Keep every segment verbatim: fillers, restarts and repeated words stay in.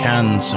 Cancer.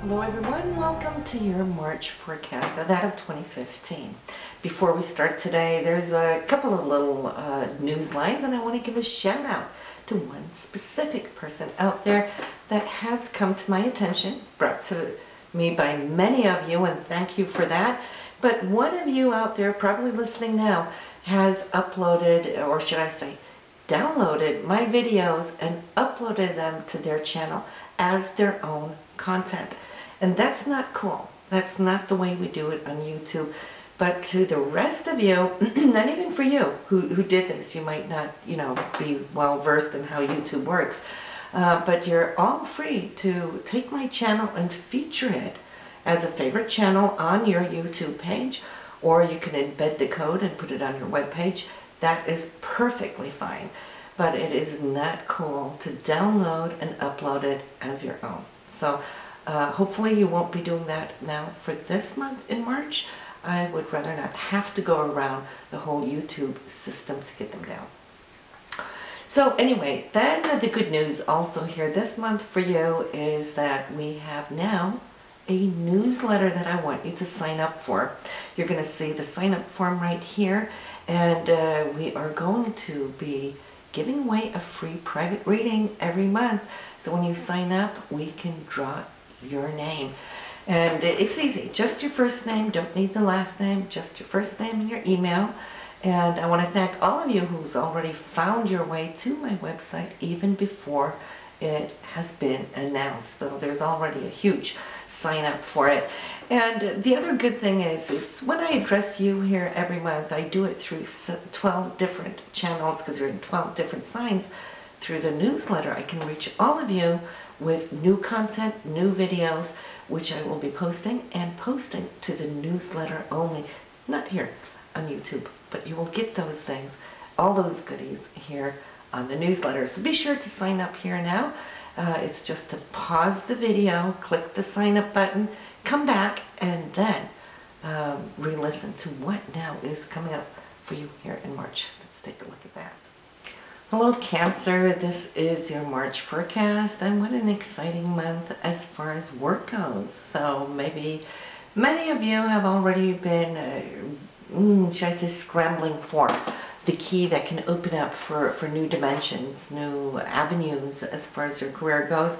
Hello everyone, welcome to your March forecast, that of twenty fifteen. Before we start today, there's a couple of little uh, news lines, and I want to give a shout out to one specific person out there that has come to my attention, brought to me by many of you, and thank you for that. But one of you out there probably listening now has uploaded, or should I say downloaded, my videos and uploaded them to their channel as their own content. And that's not cool. That's not the way we do it on YouTube. But to the rest of you, not even for you who, who did this, you might not, you know, be well versed in how YouTube works, uh, but you're all free to take my channel and feature it as a favorite channel on your YouTube page, or you can embed the code and put it on your web page. That is perfectly fine, but it is not cool to download and upload it as your own. So uh, hopefully you won't be doing that now for this month in March. I would rather not have to go around the whole YouTube system to get them down. So anyway, then the good news also here this month for you is that we have now a newsletter that I want you to sign up for. You're going to see the sign up form right here, and uh, we are going to be giving away a free private reading every month. So when you sign up, we can draw your name. And it's easy, just your first name, don't need the last name, just your first name and your email. And I want to thank all of you who's already found your way to my website even before it has been announced. So there's already a huge sign up for it. And the other good thing is, it's when I address you here every month, I do it through twelve different channels because you're in twelve different signs. Through the newsletter, I can reach all of you with new content, new videos, which I will be posting and posting to the newsletter only, not here on YouTube, but you will get those things, all those goodies here on the newsletter. So be sure to sign up here now. Uh, it's just to pause the video, click the sign up button, come back, and then um, re-listen to what now is coming up for you here in March. Let's take a look at that. Hello Cancer, this is your March forecast, and what an exciting month as far as work goes. So maybe many of you have already been, uh, should I say, scrambling for the key that can open up for, for new dimensions, new avenues as far as your career goes.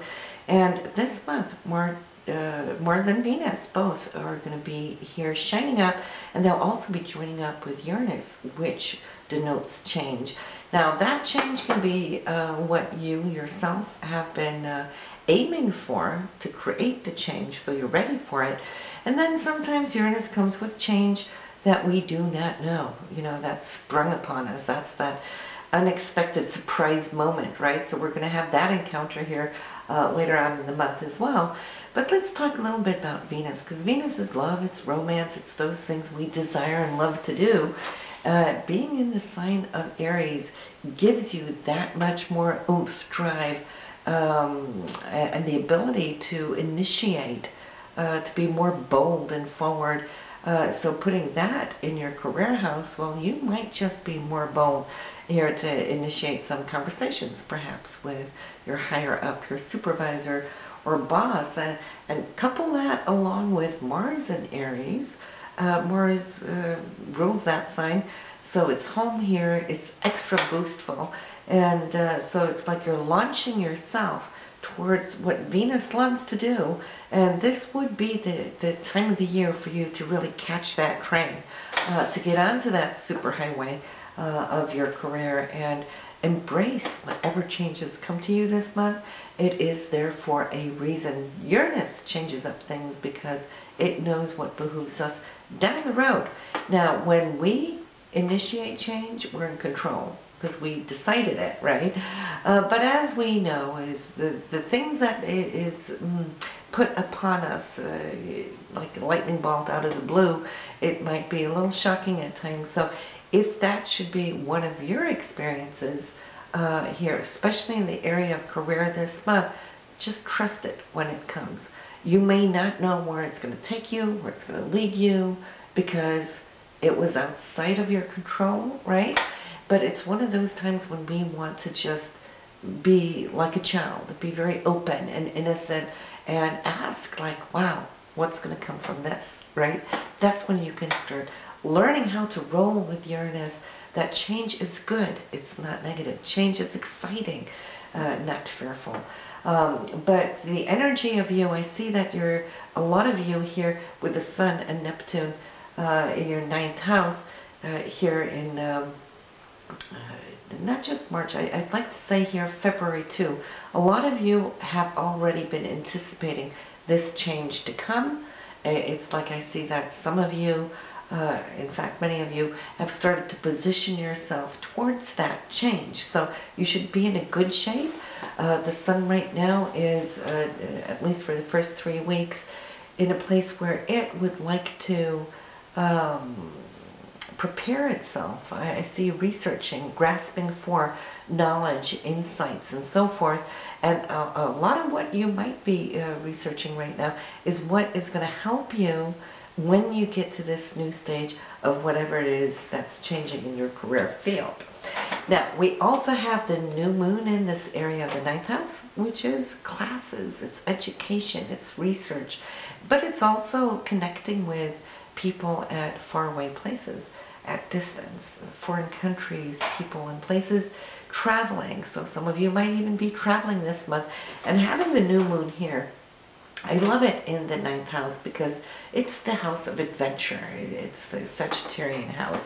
And this month, March, Uh, Mars and Venus both are going to be here shining up, and they'll also be joining up with Uranus, which denotes change. Now that change can be uh, what you yourself have been uh, aiming for, to create the change so you're ready for it. And then sometimes Uranus comes with change that we do not know, you know, that's sprung upon us. That's that unexpected surprise moment, right? So we're going to have that encounter here uh, later on in the month as well. But let's talk a little bit about Venus, because Venus is love, it's romance, it's those things we desire and love to do. Uh, being in the sign of Aries gives you that much more oomph, drive, um, and the ability to initiate, uh, to be more bold and forward. Uh, so putting that in your career house, well, you might just be more bold here to initiate some conversations, perhaps with your higher up, your supervisor, or boss, and, and couple that along with Mars and Aries. Uh, Mars uh, rules that sign, so it's home here, it's extra boostful, and uh, so it's like you're launching yourself towards what Venus loves to do, and this would be the, the time of the year for you to really catch that train, uh, to get onto that superhighway uh, of your career and embrace whatever changes come to you this month. It is there for a reason. Uranus changes up things because it knows what behooves us down the road. Now, when we initiate change, we're in control because we decided it, right? Uh, but as we know, is the, the things that is mm, put upon us, uh, like a lightning bolt out of the blue, it might be a little shocking at times. So if that should be one of your experiences uh, here, especially in the area of career this month, just trust it when it comes. You may not know where it's going to take you, where it's going to lead you, because it was outside of your control, right? But it's one of those times when we want to just be like a child, be very open and innocent, and ask, like, wow, what's going to come from this, right? That's when you can start learning how to roll with Uranus, that change is good. It's not negative. Change is exciting, uh, not fearful. Um, but the energy of you, I see that you're, a lot of you here with the Sun and Neptune uh, in your ninth house uh, here in, um, uh, not just March, I, I'd like to say here February too. A lot of you have already been anticipating this change to come. It's like I see that some of you, Uh, in fact, many of you have started to position yourself towards that change. So you should be in a good shape. Uh, the Sun right now is, uh, at least for the first three weeks, in a place where it would like to um, prepare itself. I, I see researching, grasping for knowledge, insights, and so forth. And a, a lot of what you might be uh, researching right now is what is going to help you when you get to this new stage of whatever it is that's changing in your career field. Now, we also have the new moon in this area of the ninth house, which is classes, it's education, it's research, but it's also connecting with people at faraway places, at distance, foreign countries, people and places, traveling. So some of you might even be traveling this month, and having the new moon here, I love it in the ninth house because it's the house of adventure. It's the Sagittarian house,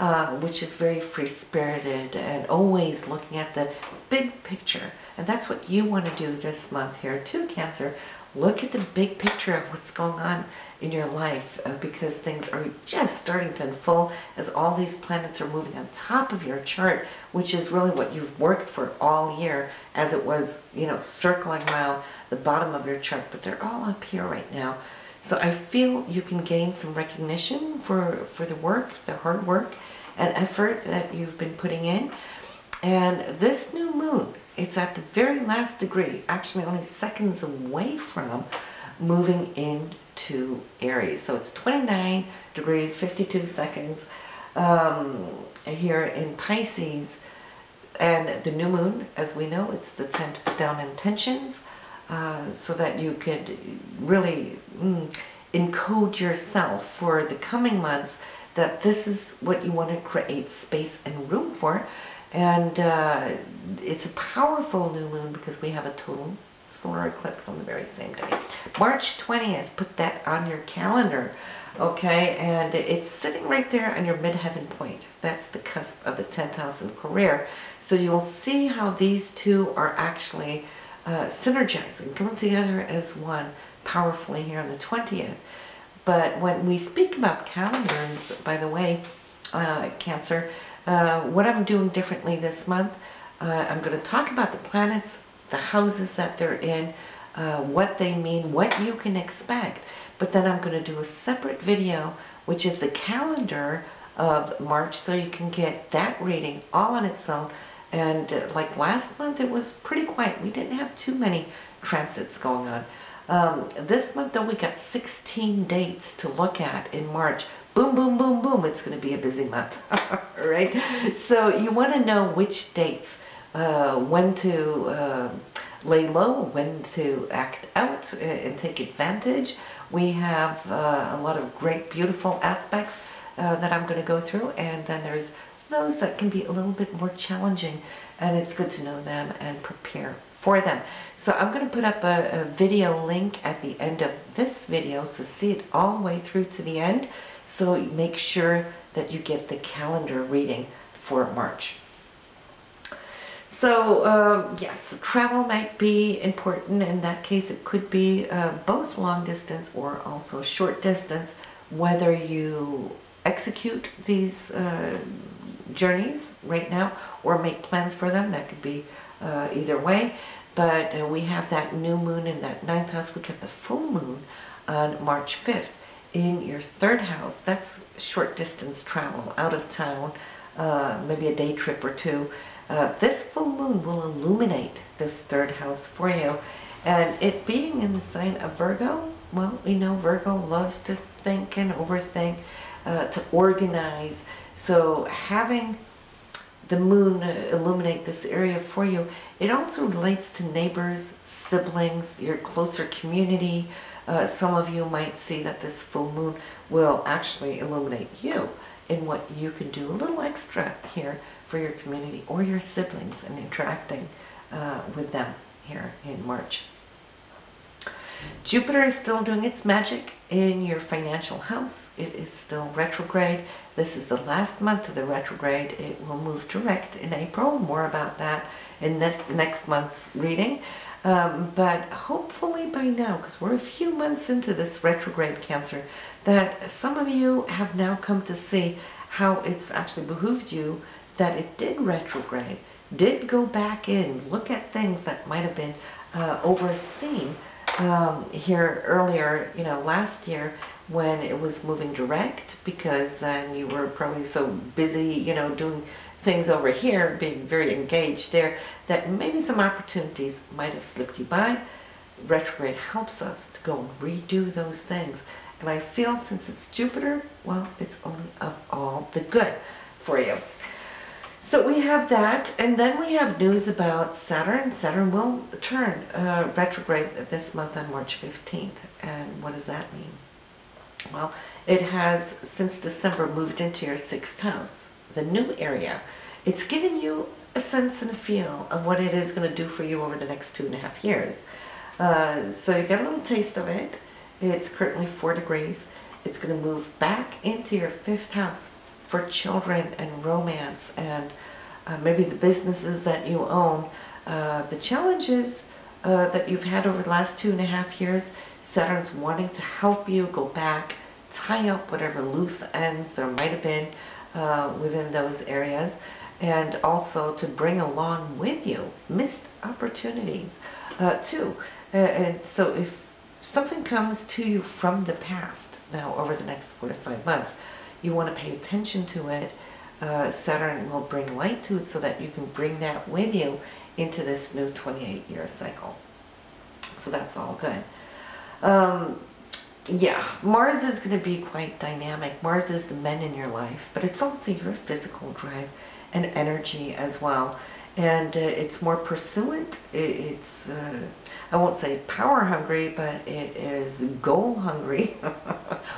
uh, which is very free-spirited and always looking at the big picture. And that's what you want to do this month here too, Cancer. Look at the big picture of what's going on in your life, uh, because things are just starting to unfold as all these planets are moving on top of your chart, which is really what you've worked for all year, as it was, you know, circling around the bottom of your chart, but they're all up here right now. So I feel you can gain some recognition for, for the work, the hard work and effort that you've been putting in. And this new moon, it's at the very last degree, actually only seconds away from moving into Aries. So it's twenty-nine degrees, fifty-two seconds um, here in Pisces. And the new moon, as we know, it's the time to put down intentions uh, so that you could really mm, encode yourself for the coming months that this is what you want to create space and room for. And uh, it's a powerful new moon because we have a total solar eclipse on the very same day. March twentieth, put that on your calendar, okay? And it's sitting right there on your midheaven point. That's the cusp of the tenth house and career. So you'll see how these two are actually uh, synergizing, coming together as one powerfully here on the twentieth. But when we speak about calendars, by the way, uh, Cancer, Uh, what I'm doing differently this month, uh, I'm going to talk about the planets, the houses that they're in, uh, what they mean, what you can expect. But then I'm going to do a separate video, which is the calendar of March, so you can get that reading all on its own. And uh, like last month, it was pretty quiet. We didn't have too many transits going on. Um, this month, though, we got sixteen dates to look at in March. Boom, boom, boom, boom. It's going to be a busy month, right? So you want to know which dates, uh, when to uh, lay low, when to act out and take advantage. We have uh, a lot of great, beautiful aspects uh, that I'm going to go through. And then there's those that can be a little bit more challenging. And it's good to know them and prepare for them. So I'm going to put up a, a video link at the end of this video. So see it all the way through to the end. So make sure that you get the calendar reading for March. So um, yes, travel might be important. In that case, it could be uh, both long distance or also short distance. Whether you execute these uh, journeys right now or make plans for them, that could be uh, either way. But uh, we have that new moon in that ninth house. We have the full moon on March fifth. In your third house. That's short distance travel, out of town, uh, maybe a day trip or two. Uh, this full moon will illuminate this third house for you, And it being in the sign of Virgo, well, we know Virgo loves to think and overthink, uh, to organize. So having the moon illuminate this area for you, it also relates to neighbors, siblings, your closer community. Uh, some of you might see that this full moon will actually illuminate you in what you can do a little extra here for your community or your siblings, and interacting uh, with them here in March. Jupiter is still doing its magic in your financial house. It is still retrograde. This is the last month of the retrograde. It will move direct in April. More about that in ne next month's reading. Um, but hopefully by now, because we're a few months into this retrograde Cancer, that some of you have now come to see how it's actually behooved you that it did retrograde, did go back in, look at things that might have been uh, overseen um, here earlier, you know, last year when it was moving direct, because then you were probably so busy, you know, doing things over here, being very engaged there, that maybe some opportunities might have slipped you by. Retrograde helps us to go and redo those things. And I feel since it's Jupiter, well, it's only of all the good for you. So we have that, and then we have news about Saturn. Saturn will turn uh, retrograde this month on March fifteenth. And what does that mean? Well, it has, since December, moved into your sixth house, the new area. It's given you a sense and a feel of what it is going to do for you over the next two and a half years. Uh, so you get a little taste of it. It's currently four degrees. It's going to move back into your fifth house for children and romance, and uh, maybe the businesses that you own. Uh, the challenges uh, that you've had over the last two and a half years, Saturn's wanting to help you go back, tie up whatever loose ends there might have been Uh, within those areas, and also to bring along with you missed opportunities uh, too. Uh, and so if something comes to you from the past now over the next four to five months, you want to pay attention to it. Uh, Saturn will bring light to it so that you can bring that with you into this new twenty-eight year cycle. So that's all good. Um, Yeah, Mars is going to be quite dynamic. Mars is the men in your life, but it's also your physical drive and energy as well. And uh, it's more pursuant. It's, uh, I won't say power hungry, but it is goal hungry,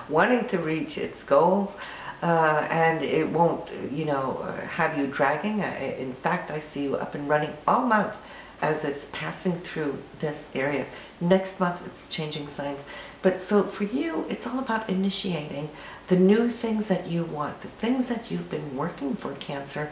wanting to reach its goals. Uh, and it won't, you know, have you dragging. I, in fact, I see you up and running all month as it's passing through this area. Next month, it's changing signs. But so for you, it's all about initiating the new things that you want, the things that you've been working for, Cancer.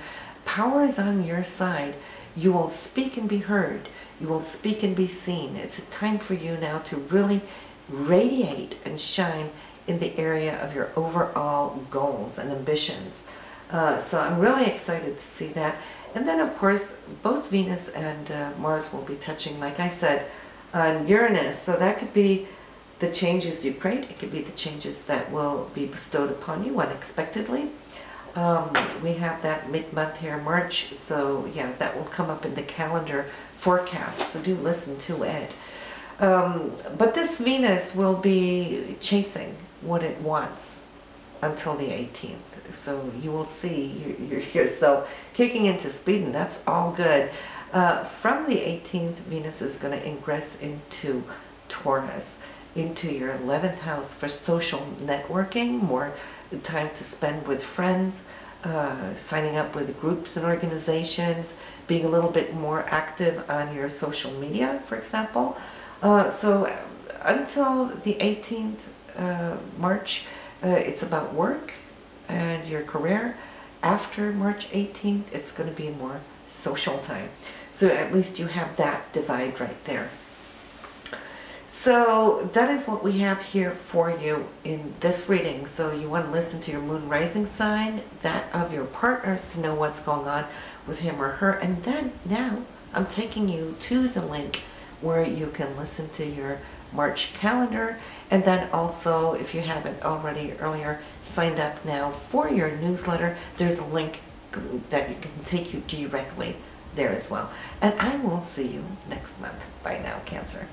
Power is on your side. You will speak and be heard. You will speak and be seen. It's a time for you now to really radiate and shine in the area of your overall goals and ambitions. Uh, so I'm really excited to see that. And then, of course, both Venus and uh, Mars will be touching, like I said, on Uranus. So that could be the changes you create. It could be the changes that will be bestowed upon you unexpectedly. Um, we have that mid-month here, March, so yeah, that will come up in the calendar forecast, so do listen to it. Um, but this Venus will be chasing what it wants until the eighteenth, so you will see yourself kicking into speed, and that's all good. Uh, from the eighteenth, Venus is going to ingress into Taurus, into your eleventh house for social networking, more time to spend with friends, uh, signing up with groups and organizations, being a little bit more active on your social media, for example. Uh, so until the eighteenth uh, March, uh, it's about work and your career. After March eighteenth, it's going to be more social time. So at least you have that divide right there. So that is what we have here for you in this reading. So you want to listen to your moon rising sign, that of your partners, to know what's going on with him or her. And then now I'm taking you to the link where you can listen to your March calendar. And then also, if you haven't already earlier signed up now for your newsletter, there's a link that you can take you directly there as well. And I will see you next month. Bye now, Cancer.